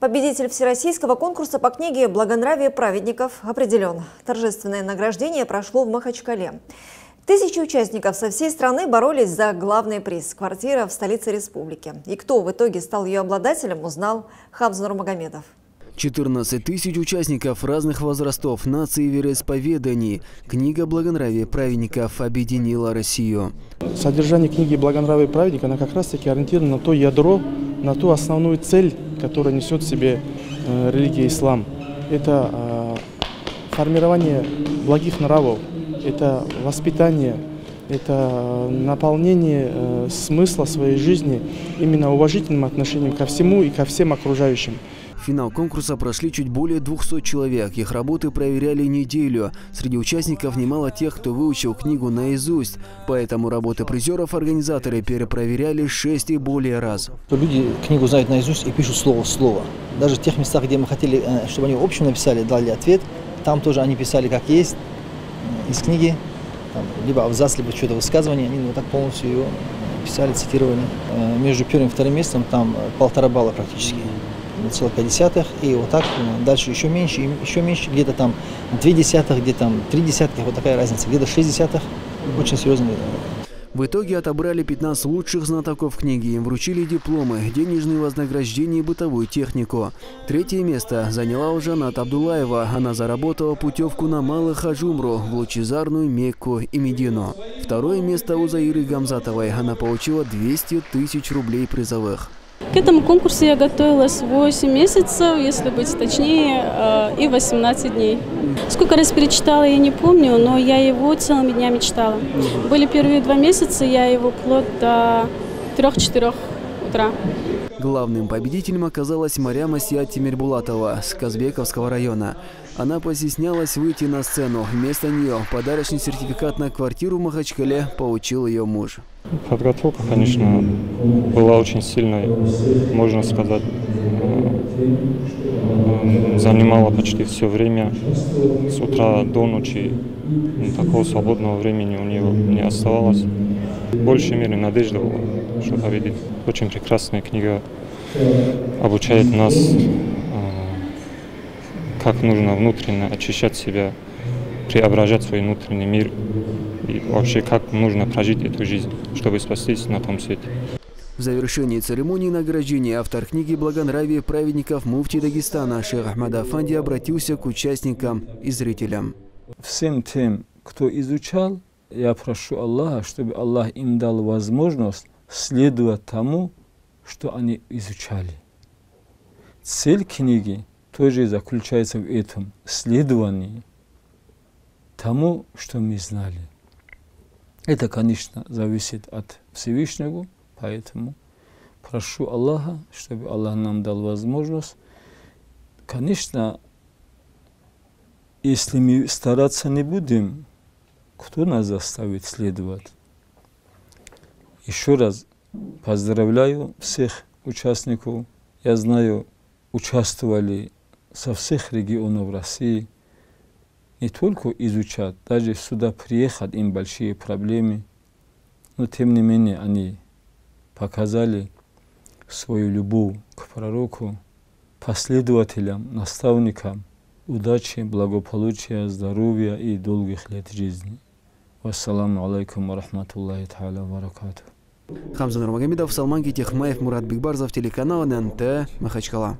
Победитель всероссийского конкурса по книге «Благонравие праведников» определен. Торжественное награждение прошло в Махачкале. Тысячи участников со всей страны боролись за главный приз – квартира в столице республики. И кто в итоге стал ее обладателем, узнал Хамза Нурмагомедов. 14 тысяч участников разных возрастов, наций и вероисповеданий. Книга «Благонравие праведников» объединила Россию. Содержание книги «Благонравие праведников» она как раз-таки ориентирована на то ядро, на ту основную цель, которая несет в себе религия ислам. Это формирование благих нравов, это воспитание, это наполнение смысла своей жизни именно уважительным отношением ко всему и ко всем окружающим. Финал конкурса прошли чуть более 200 человек. Их работы проверяли неделю. Среди участников немало тех, кто выучил книгу наизусть. Поэтому работы призеров организаторы перепроверяли 6 и более раз. Люди книгу знают наизусть и пишут слово в слово. Даже в тех местах, где мы хотели, чтобы они в общем написали, дали ответ, там тоже они писали как есть из книги. Там, либо абзац, либо что-то высказывание. Они вот так полностью его писали, цитировали. Между первым и вторым местом там 1,5 балла практически. 0,5, и вот так дальше еще меньше, где-то там 0,2, где-то там 0,3, вот такая разница, где-то 0,6, очень серьезная. В итоге отобрали 15 лучших знатоков книги, им вручили дипломы, денежные вознаграждения и бытовую технику. Третье место заняла Алжанат Абдулаева. Она заработала путевку на Малый Хаж-Умру в лучезарную Мекку и Медину. Второе место у Заиры Гамзатовой. Она получила 200 тысяч рублей призовых. К этому конкурсу я готовилась 8 месяцев, если быть точнее, и 18 дней. Сколько раз перечитала, я не помню, но я его целыми днями читала. Были первые 2 месяца, я его вплоть до 3-4 утра. Главным победителем оказалась Марьям-Асият Темирбулатова с Казбековского района. Она постеснялась выйти на сцену. Вместо нее подарочный сертификат на квартиру в Махачкале получил ее муж. Подготовка, конечно, была очень сильной, можно сказать. Занимала почти все время, с утра до ночи. Такого свободного времени у нее не оставалось. В большей мере надежда была, что победит. Очень прекрасная книга обучает нас, как нужно внутренне очищать себя, преображать свой внутренний мир и вообще как нужно прожить эту жизнь, чтобы спастись на том свете. В завершении церемонии награждения автор книги «Благонравие праведников» Муфтий Дагестана Шейх Ахмад Афанди обратился к участникам и зрителям. Всем тем, кто изучал, я прошу Аллаха, чтобы Аллах им дал возможность следовать тому, что они изучали. Цель книги тоже заключается в этом следовании тому, что мы знали. Это, конечно, зависит от Всевышнего, поэтому прошу Аллаха, чтобы Аллах нам дал возможность. Конечно, если мы стараться не будем, кто нас заставит следовать? Еще раз поздравляю всех участников. Я знаю, участвовали со всех регионов России. Не только изучать, даже сюда приехать им большие проблемы. Но тем не менее они показали свою любовь к пророку, последователям, наставникам. Удачи, благополучия, здоровья и долгих лет жизни. Вассаламу алейкум ва рахматуллахи та'аля ва баракатух. Хамза Нурмагомедов, Салман Китихмаев, Мурат Бекбарзов, телеканал ННТ, Махачкала.